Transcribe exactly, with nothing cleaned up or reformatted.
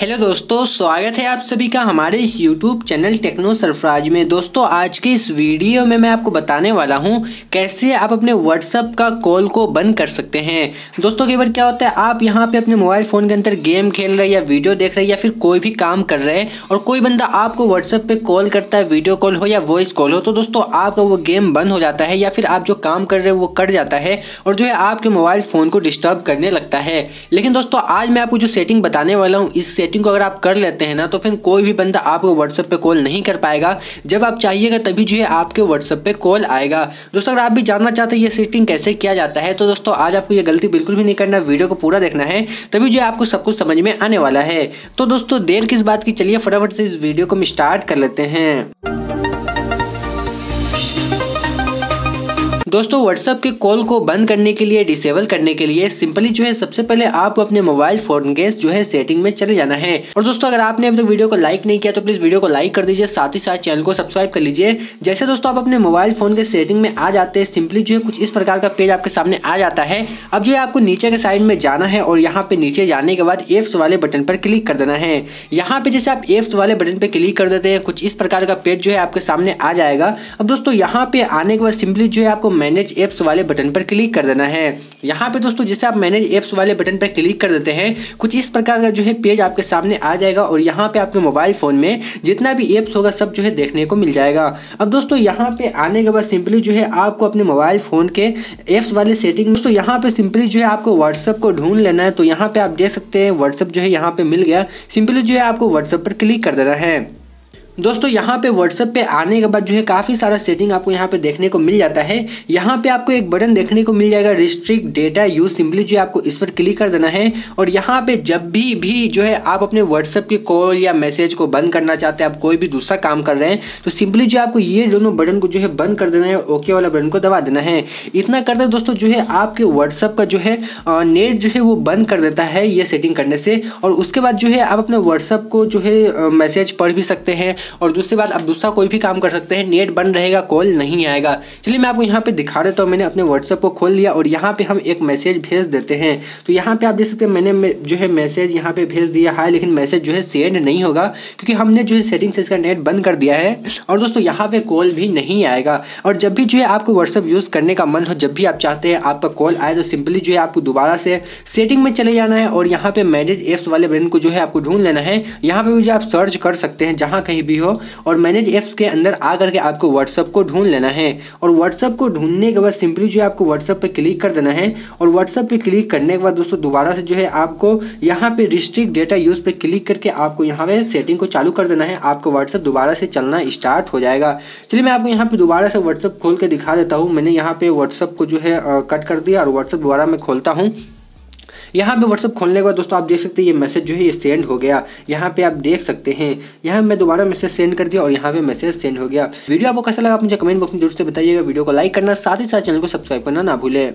Hello दोस्तों, स्वागत है आप सभी का हमारे इस यूट्यूब चैनल टेक्नो सरफराज में। दोस्तों आज के इस वीडियो में मैं आपको बताने वाला हूं कैसे आप अपने व्हाट्सएप का कॉल को बंद कर सकते हैं। दोस्तों कई बार क्या होता है, आप यहां पे अपने मोबाइल फ़ोन के अंदर गेम खेल रहे हैं या वीडियो देख रहे हैं या फिर कोई भी काम कर रहे हैं और कोई बंदा आपको व्हाट्सएप पर कॉल करता है, वीडियो कॉल हो या वॉइस कॉल हो, तो दोस्तों आपका वो गेम बंद हो जाता है या फिर आप जो काम कर रहे हो वो कट जाता है और जो है आपके मोबाइल फ़ोन को डिस्टर्ब करने लगता है। लेकिन दोस्तों आज मैं आपको जो सेटिंग बताने वाला हूँ, इस सेटिंग को अगर आप कर लेते हैं ना तो फिर कोई भी बंदा आपको व्हाट्सएप पे कॉल नहीं कर पाएगा। जब आप चाहिएगा तभी जो है आपके व्हाट्सएप पे कॉल आएगा। दोस्तों अगर आप भी जानना चाहते हैं ये सेटिंग कैसे किया जाता है तो दोस्तों आज आपको ये गलती बिल्कुल भी नहीं करना, वीडियो को पूरा देखना है तभी जो है आपको सब कुछ समझ में आने वाला है। तो दोस्तों देर किस बात की, चलिए फटाफट से इस वीडियो को हम स्टार्ट कर लेते हैं। दोस्तों व्हाट्सएप के कॉल को बंद करने के लिए, डिसेबल करने के लिए सिंपली जो है सबसे पहले आपको अपने मोबाइल फोन के जो है सेटिंग में चले जाना है। और दोस्तों अगर आपने अभी तक वीडियो को लाइक नहीं किया तो प्लीज वीडियो को लाइक कर दीजिए, साथ ही साथ चैनल को सब्सक्राइब कर लीजिए। जैसे दोस्तों आप अपने मोबाइल फोन के सेटिंग में आ जाते हैं, सिंपली जो है कुछ इस प्रकार का पेज आपके सामने आ जाता है। अब जो है आपको नीचे के साइड में जाना है और यहाँ पे नीचे जाने के बाद एप्स वाले बटन पर क्लिक कर देना है। यहाँ पे जैसे आप एप्स वाले बटन पर क्लिक कर देते हैं, कुछ इस प्रकार का पेज जो है आपके सामने आ जाएगा। अब दोस्तों यहाँ पे आने के बाद सिंपली जो है आपको मैनेज एप्स वाले बटन पर क्लिक कर देना है। यहाँ पे दोस्तों जैसे आप मैनेज एप्स वाले बटन पर क्लिक कर देते हैं, कुछ इस प्रकार का जो है पेज आपके सामने आ जाएगा और यहाँ पे आपके मोबाइल फ़ोन में जितना भी एप्स होगा सब जो है देखने को मिल जाएगा। अब दोस्तों यहाँ पे आने के बाद सिंपली जो है आपको अपने मोबाइल फ़ोन के एप्स वाले सेटिंग दोस्तों यहाँ पे सिंपली जो है आपको व्हाट्सअप को ढूंढ लेना है। तो यहाँ पर आप देख सकते हैं व्हाट्सअप जो है यहाँ पर मिल गया, सिंपली जो है आपको व्हाट्सअप पर क्लिक कर देना है। दोस्तों यहाँ पे व्हाट्सएप पे आने के बाद जो है काफ़ी सारा सेटिंग आपको यहाँ पे देखने को मिल जाता है। यहाँ पे आपको एक बटन देखने को मिल जाएगा, रिस्ट्रिक्ट डेटा यूज, सिंपली जो है आपको इस पर क्लिक कर देना है। और यहाँ पे जब भी भी जो है आप अपने व्हाट्सएप के कॉल या मैसेज को बंद करना चाहते हैं, आप कोई भी दूसरा काम कर रहे हैं, तो सिंपली जो है आपको ये दोनों बटन को जो है बंद कर देना है, ओके वाला बटन को दबा देना है। इतना करते दोस्तों जो है आपके व्हाट्सएप का जो है नेट जो है वो बंद कर देता है ये सेटिंग करने से। और उसके बाद जो है आप अपने व्हाट्सएप को जो है मैसेज पढ़ भी सकते हैं और दूसरी बात आप दूसरा कोई भी काम कर सकते हैं, नेट बंद रहेगा, कॉल नहीं आएगा। चलिए मैं आपको यहाँ पे दिखा देता हूँ। मैंने अपने व्हाट्सएप को खोल लिया और यहाँ पे हम एक मैसेज भेज देते हैं। तो यहाँ पे आप देख सकते हैं मैंने जो है मैसेज यहाँ पे भेज दिया है, लेकिन मैसेज जो है सेंड नहीं होगा क्योंकि हमने जो है सेटिंग से इसका नेट बंद कर दिया है। और दोस्तों यहाँ पर कॉल भी नहीं आएगा। और जब भी जो है आपको व्हाट्सएप यूज़ करने का मन हो, जब भी आप चाहते हैं आपका कॉल आए, तो सिंपली जो है आपको दोबारा से सेटिंग में चले जाना है और यहाँ पर मैनेज एप्स वाले बटन को जो है आपको ढूंढ लेना है। यहाँ पर भी आप सर्च कर सकते हैं जहाँ कहीं भी हो और मैनेज एप्स के अंदर आकर के आपको व्हाट्सएप को ढूंढ लेना है। और व्हाट्सएप को ढूंढने के बाद सिंपली जो है आपको व्हाट्सएप पे क्लिक कर देना है। और व्हाट्सएप पे क्लिक करने के बाद दोस्तों दोबारा से जो है आपको यहाँ पे रिस्ट्रिक्ट डेटा यूज पे क्लिक करके आपको यहाँ पे सेटिंग को चालू कर देना है। आपको व्हाट्सएप दोबारा से चलना स्टार्ट हो जाएगा। चलिए मैं आपको यहाँ पे दोबारा से व्हाट्सएप खोल के दिखा देता हूँ। मैंने यहाँ पे व्हाट्सएप को जो है कट कर दिया और व्हाट्सएप दोबारा मैं खोलता हूँ। यहाँ पे व्हाट्सएप खोलने के बाद दोस्तों आप देख सकते हैं ये मैसेज जो है ये सेंड हो गया, यहाँ पे आप देख सकते हैं। यहाँ मैं दोबारा मैसेज सेंड कर दिया और यहाँ पे मैसेज सेंड हो गया। वीडियो आपको कैसा लगा आप मुझे कमेंट बॉक्स में जरूर से बताइएगा। वीडियो को लाइक करना, साथ ही साथ चैनल को सब्सक्राइब करना ना भूलें।